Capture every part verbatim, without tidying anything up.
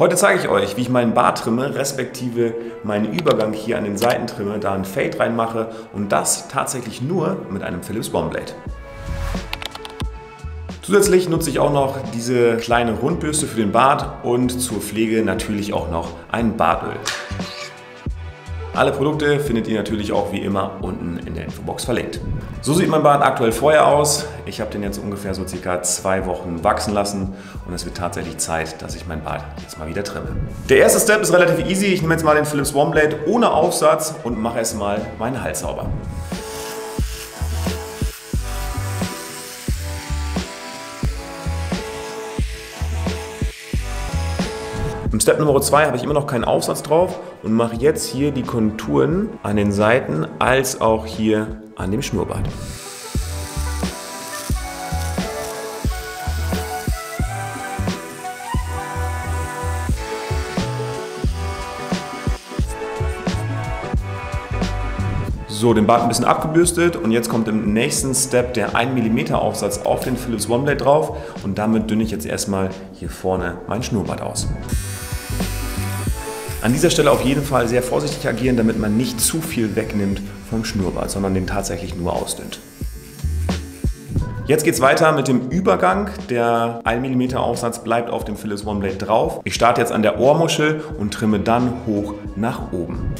Heute zeige ich euch, wie ich meinen Bart trimme, respektive meinen Übergang hier an den Seiten trimme, da ein Fade reinmache und das tatsächlich nur mit einem Philips OneBlade. Zusätzlich nutze ich auch noch diese kleine Rundbürste für den Bart und zur Pflege natürlich auch noch ein Bartöl. Alle Produkte findet ihr natürlich auch wie immer unten in der Infobox verlinkt. So sieht mein Bart aktuell vorher aus. Ich habe den jetzt ungefähr so circa zwei Wochen wachsen lassen und es wird tatsächlich Zeit, dass ich mein Bart jetzt mal wieder trimme. Der erste Step ist relativ easy. Ich nehme jetzt mal den Philips OneBlade ohne Aufsatz und mache erst mal meinen Hals sauber. Im Step Nummer zwei habe ich immer noch keinen Aufsatz drauf und mache jetzt hier die Konturen an den Seiten als auch hier an dem Schnurrbart. So, den Bart ein bisschen abgebürstet und jetzt kommt im nächsten Step der ein Millimeter Aufsatz auf den Philips OneBlade drauf und damit dünne ich jetzt erstmal hier vorne meinen Schnurrbart aus. An dieser Stelle auf jeden Fall sehr vorsichtig agieren, damit man nicht zu viel wegnimmt vom Schnurrbart, sondern den tatsächlich nur ausdünnt. Jetzt geht es weiter mit dem Übergang. Der ein Millimeter Aufsatz bleibt auf dem Philips OneBlade drauf. Ich starte jetzt an der Ohrmuschel und trimme dann hoch nach oben.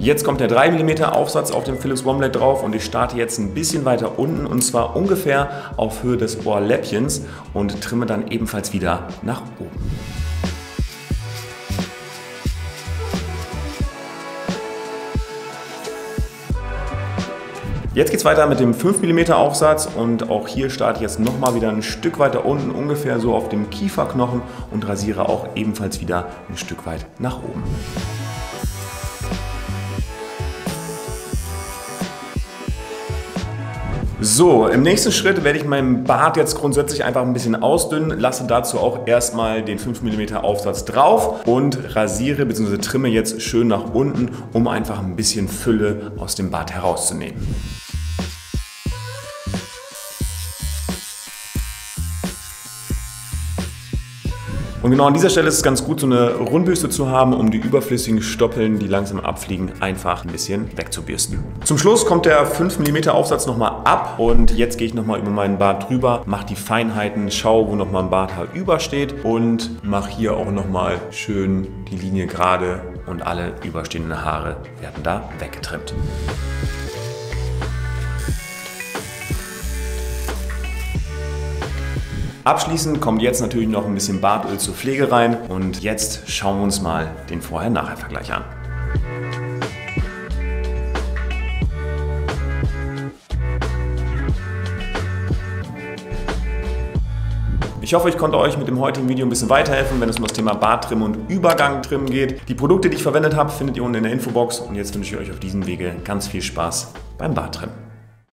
Jetzt kommt der drei Millimeter Aufsatz auf dem Philips OneBlade drauf und ich starte jetzt ein bisschen weiter unten und zwar ungefähr auf Höhe des Ohrläppchens und trimme dann ebenfalls wieder nach oben. Jetzt geht es weiter mit dem fünf Millimeter Aufsatz und auch hier starte ich jetzt nochmal wieder ein Stück weiter unten, ungefähr so auf dem Kieferknochen und rasiere auch ebenfalls wieder ein Stück weit nach oben. So, im nächsten Schritt werde ich meinen Bart jetzt grundsätzlich einfach ein bisschen ausdünnen, lasse dazu auch erstmal den fünf Millimeter Aufsatz drauf und rasiere bzw. trimme jetzt schön nach unten, um einfach ein bisschen Fülle aus dem Bart herauszunehmen. Und genau an dieser Stelle ist es ganz gut, so eine Rundbürste zu haben, um die überflüssigen Stoppeln, die langsam abfliegen, einfach ein bisschen wegzubürsten. Zum Schluss kommt der fünf Millimeter Aufsatz nochmal ab und jetzt gehe ich nochmal über meinen Bart drüber, mache die Feinheiten, schaue, wo nochmal ein Barthaar übersteht und mache hier auch nochmal schön die Linie gerade und alle überstehenden Haare werden da weggetrimmt. Abschließend kommt jetzt natürlich noch ein bisschen Bartöl zur Pflege rein und jetzt schauen wir uns mal den Vorher-Nachher-Vergleich an. Ich hoffe, ich konnte euch mit dem heutigen Video ein bisschen weiterhelfen, wenn es um das Thema Barttrim und Übergangtrim geht. Die Produkte, die ich verwendet habe, findet ihr unten in der Infobox und jetzt wünsche ich euch auf diesem Wege ganz viel Spaß beim Barttrim.